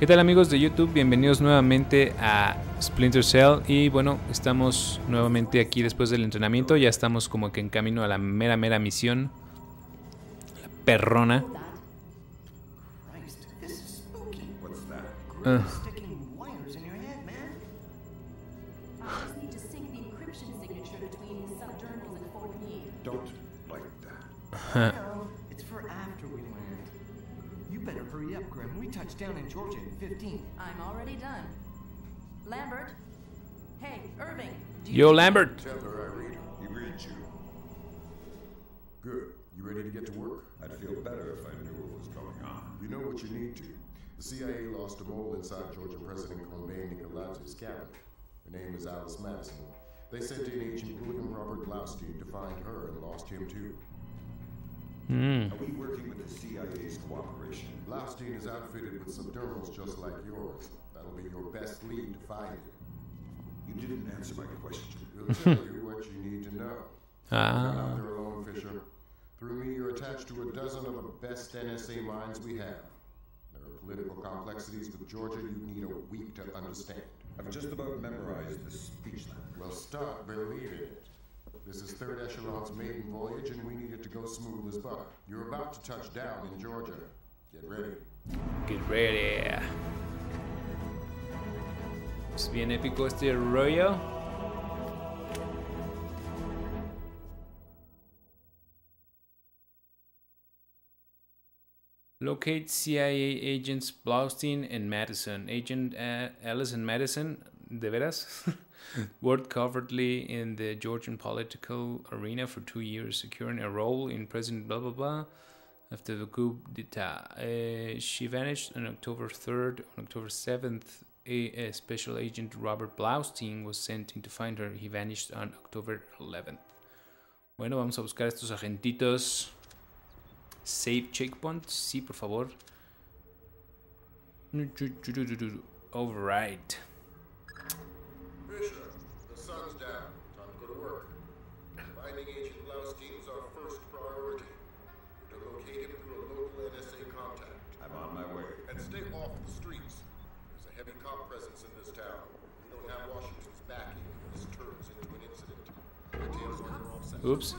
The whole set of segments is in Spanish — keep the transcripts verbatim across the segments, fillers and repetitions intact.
¿Qué tal amigos de YouTube? Bienvenidos nuevamente a Splinter Cell y bueno, estamos nuevamente aquí después del entrenamiento. Ya estamos como que en camino a la mera mera misión. La perrona. Uh. Uh. Down in Georgia in fifteen. I'm already done. Lambert. Hey, Irving. Yo, Lambert. Tell her I read her. He reads you. Good. You ready to get to work? I'd feel better if I knew what was going on. You know what you need to. The C I A lost a mole inside Georgia President Ben Nikolaus' cabinet. Her name is Alice Madison. They sent in Agent William Robert Blaustein to find her and lost him too. Mm. Are we working with the C I A's cooperation? Lobstein is outfitted with subdermals just like yours. That'll be your best lead to find it. You didn't answer my question. We'll tell you what you need to know. Ah. You're not there alone, Fisher. Through me, you're attached to a dozen of the best N S A minds we have. There are political complexities with Georgia you need a week to understand. I've just about memorized this speech language. Well, stop believing it. This is Third Echelon's maiden voyage, and we need it to go smooth as butter. You're about to touch down in Georgia. Get ready. Get ready. Es bien épico este rollo. Locate C I A agents Blaustein and Madison. Agent uh, Alice and Madison. ¿De veras? Worked covertly in the Georgian political arena for two years, securing a role in President blah blah blah after the coup d'etat. Uh, she vanished on October third. On October seventh, a, a special agent Robert Blaustein was sent in to find her. He vanished on October eleventh. Bueno, vamos a buscar a estos agentitos. Save checkpoint. Sí, por favor. Alright. The sun's down. Time to go to work. Finding Agent Blaustein is our first priority. We're to locate him through a local N S A contact. I'm on my way. And stay off the streets. There's a heavy cop presence in this town. We don't have Washington's backing. This turns into an incident. Details on your offset. Oops.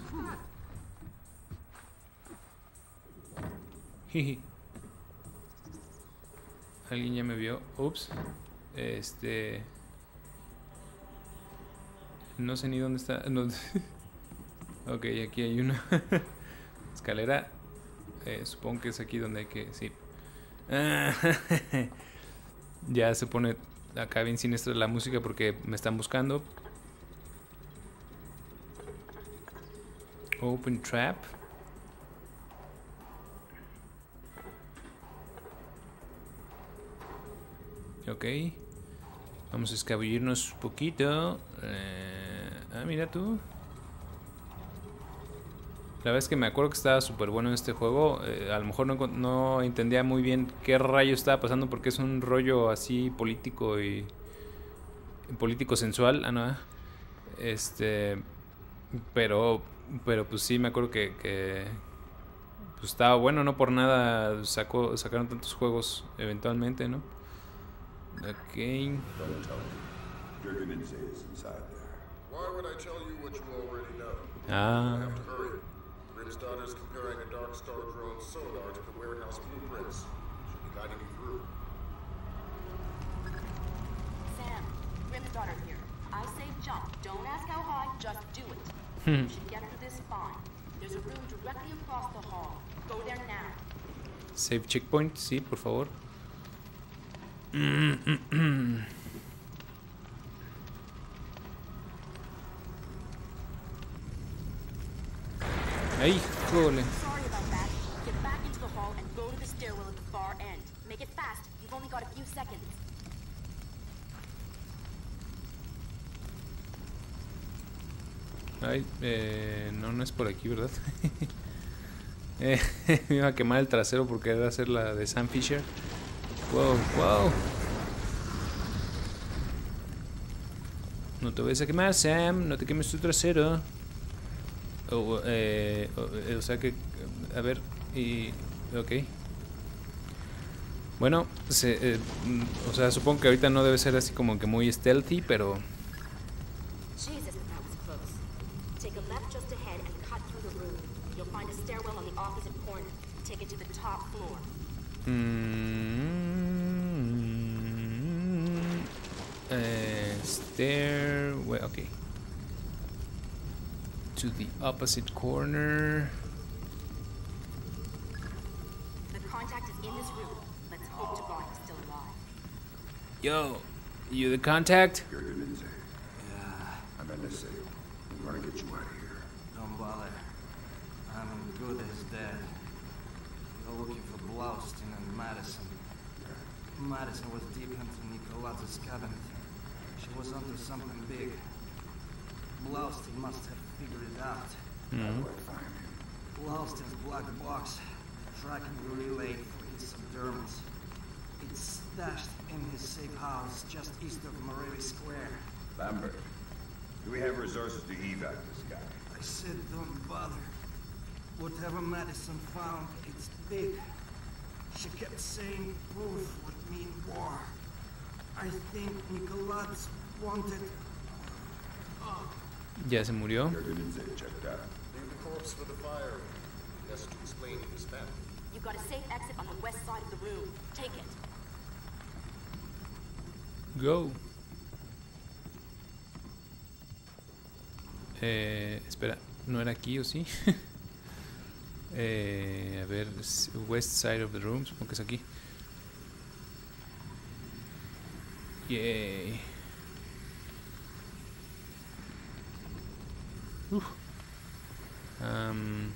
Hehe. Alguien ya me vio. Oops. Este. No sé ni dónde está. No. Ok, aquí hay una escalera. Eh, supongo que es aquí donde hay que... Sí. Ah, ya se pone acá bien siniestra la música porque me están buscando. Open trap. Ok. Vamos a escabullirnos un poquito. Eh, ah, mira tú. La verdad es que me acuerdo que estaba súper bueno en este juego. Eh, a lo mejor no, no entendía muy bien qué rayo estaba pasando porque es un rollo así político y... Político sensual. Ah, no. Este... Pero... Pero pues sí, me acuerdo que... que pues estaba bueno, no por nada sacó, sacaron tantos juegos eventualmente, ¿no? Okay. Don't tell me. Your image is inside there. Why would I tell you what you already know? Ah. I have to hurry. Rick's daughter's comparing a Dark Star drone sonar to the warehouse blueprints. She'll be guiding you through. Sam, Rick's daughter's here. I say jump. Don't ask how high, just do it. You should get through this fine. There's a room directly across the hall. Go there now. Save checkpoint, sí, por favor. Ay, jole. Ay, eh, no, no es por aquí, ¿verdad? eh, me iba a quemar el trasero porque era hacer la de Sam Fisher. Wow, wow. No te vayas a quemar, Sam. No te quemes tu trasero. Oh, eh, oh, eh, o sea que... A ver... Y... Ok. Bueno, se, eh, o sea, supongo que ahorita no debe ser así como que muy stealthy, pero... Mm-hmm. eh, stairway, okay. To the opposite corner. The contact is in this room. Let's hope to God he's still alive. Yo, you the contact? You're the Lindsay. Yeah. I'm Lindsay. I'm gonna get you out of here. Don't bother. I'm good as dead. They're looking for Blaustein and Madison. Madison was deep into Nikolaus' cabinet. She was onto something big. Blaustein must have figured it out. Mm-hmm. Blaustein's black box, tracking the relay for his subdermals. It's stashed in his safe house just east of Morelli Square. Lambert, do we have resources to evac this guy? I said don't bother. Whatever Madison found, it's big. She kept saying proof would mean war. I think Nikolaus wanted... Ya se murió. Go. Eh, espera, ¿no era aquí o sí? eh, a ver, west side of the room, supongo que es aquí. Yay. Uf. Um,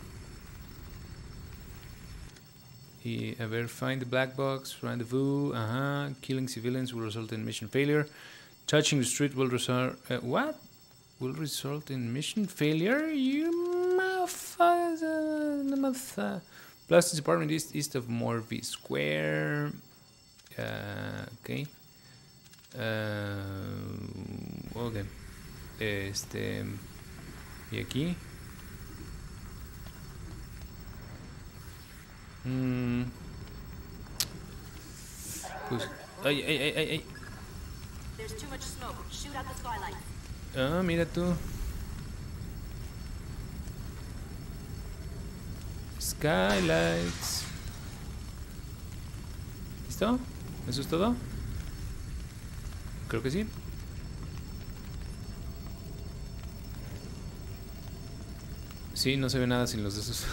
y a ver, find the black box, rendezvous, ajá, killing civilians will result in mission failure, touching the street will result, uh, what? Will result in mission failure? You motherfucker. Blaustein apartment east, east of Morelli Square, uh, ok, uh, ok, este... Y aquí mm. Pues ay, ay, ay, ay, ay. Ah, mira tú. Skylights. ¿Listo? ¿Eso es todo? Creo que sí. Sí, no se ve nada sin los de esos.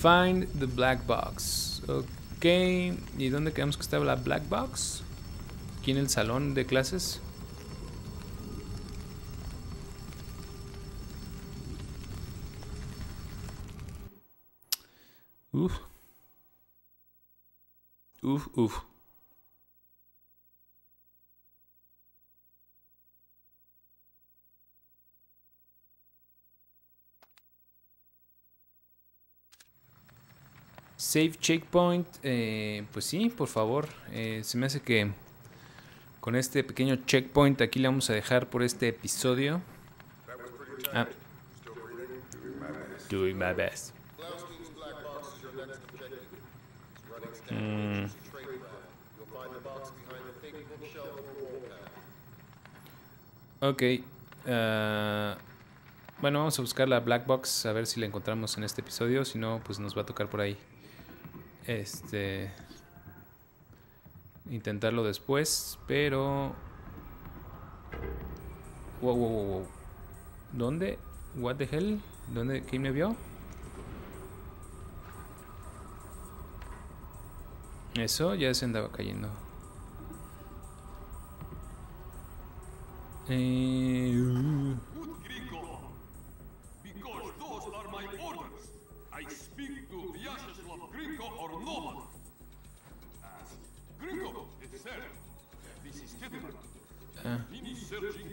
Find the black box. Ok. ¿Y dónde creemos que estaba la black box? Aquí en el salón de clases. Uf. Uf, uf. Save checkpoint, eh, pues sí, por favor, eh, se me hace que con este pequeño checkpoint aquí le vamos a dejar por este episodio. Ah. Doing my best. Mm. Ok, uh, bueno, vamos a buscar la black box, a ver si la encontramos en este episodio, si no, pues nos va a tocar por ahí. Este, intentarlo después, pero wow, wow, wow, wow. ¿Dónde? What the hell? ¿Dónde? ¿Quién me vio? Eso ya se andaba cayendo. Eh, uh. Ah. O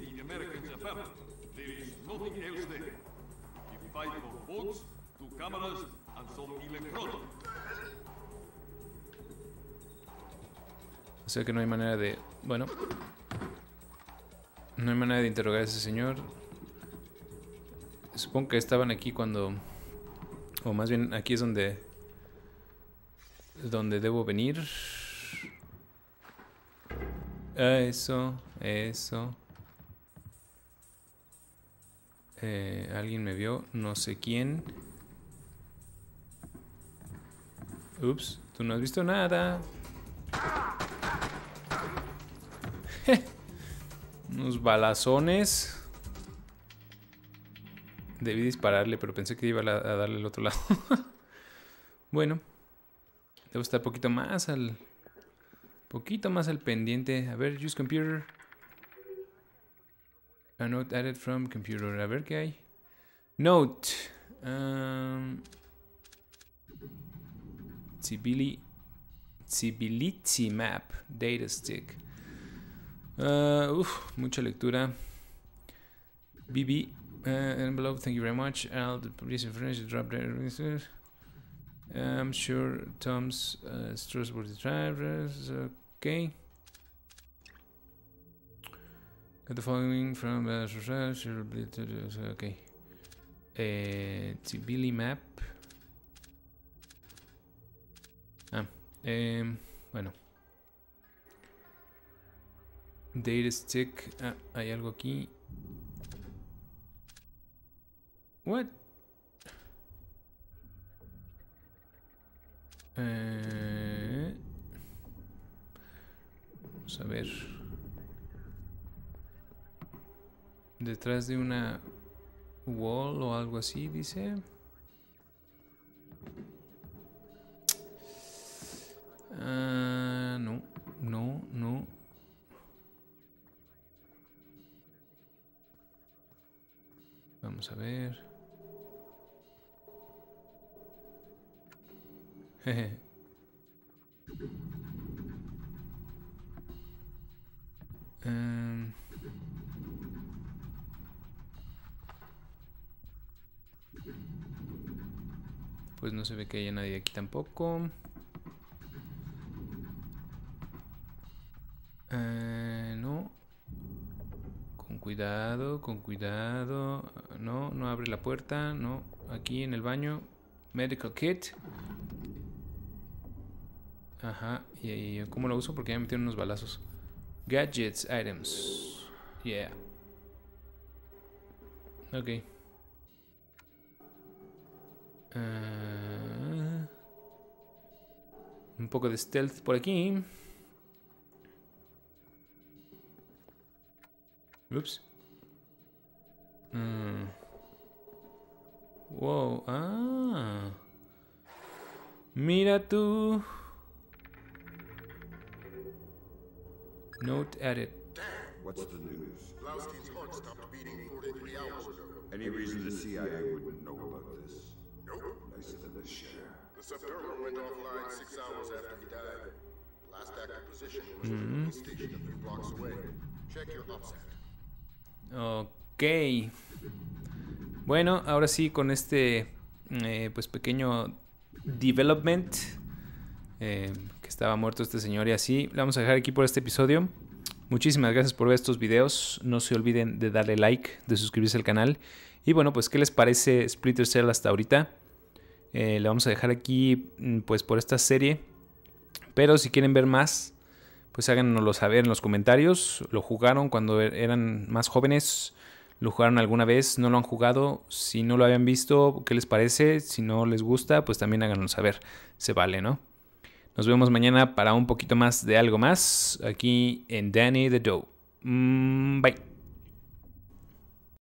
sea que no hay manera de... Bueno, no hay manera de interrogar a ese señor. Supongo que estaban aquí cuando... O más bien aquí es donde... Donde debo venir. Eso, eso. Eh, alguien me vio, no sé quién. Ups, tú no has visto nada. Unos balazones. Debí dispararle, pero pensé que iba a darle al otro lado. Bueno. Debo estar poquito más al... Poquito más al pendiente. A ver, use computer. A note added from computer. A ver qué hay. Note. Um, Tbilisi. Tbilisi map. Data stick. Uh, uf, mucha lectura. B B. Uh, envelope, thank you very much. I'll please information drop there. I'm sure Tom's uh, trustworthy drivers. Okay. Got the following from uh, okay. Uh, Tbilisi map. Ah, um, bueno. Data stick. Ah, hay algo aquí. What? Eh, vamos a ver. Detrás de una wall o algo así, dice. Ah, no, no, no. Vamos a ver. um, pues no se ve que haya nadie aquí tampoco. Uh, no. Con cuidado, con cuidado. No, no abre la puerta. No, aquí en el baño. Medical kit. Ajá, y, y ¿cómo lo uso? Porque ya me metieron unos balazos. Gadgets, items. Yeah. Ok. Uh, un poco de stealth por aquí. Ups. Mm. Wow. Ah. Mira tú. Note added. What's the news? Blaustein's heart stopped beating forty-three hours ago. Any reason the C I A wouldn't know about this? Nope. Nicer than the share. The subterranean went offline six hours after he died. The last active position was at the station a few blocks away. Check your offset. Okay. Bueno, ahora sí con este eh, pues pequeño development. Eh, que estaba muerto este señor y así. Lo vamos a dejar aquí por este episodio. Muchísimas gracias por ver estos videos. No se olviden de darle like, de suscribirse al canal. Y bueno, pues, ¿qué les parece Splinter Cell hasta ahorita? Eh, lo vamos a dejar aquí, pues, por esta serie. Pero si quieren ver más, pues háganoslo saber en los comentarios. ¿Lo jugaron cuando eran más jóvenes? ¿Lo jugaron alguna vez? ¿No lo han jugado? Si no lo habían visto, ¿qué les parece? Si no les gusta, pues también háganoslo saber. Se vale, ¿no? Nos vemos mañana para un poquito más de algo más aquí en Danny the Dough. Mm, bye.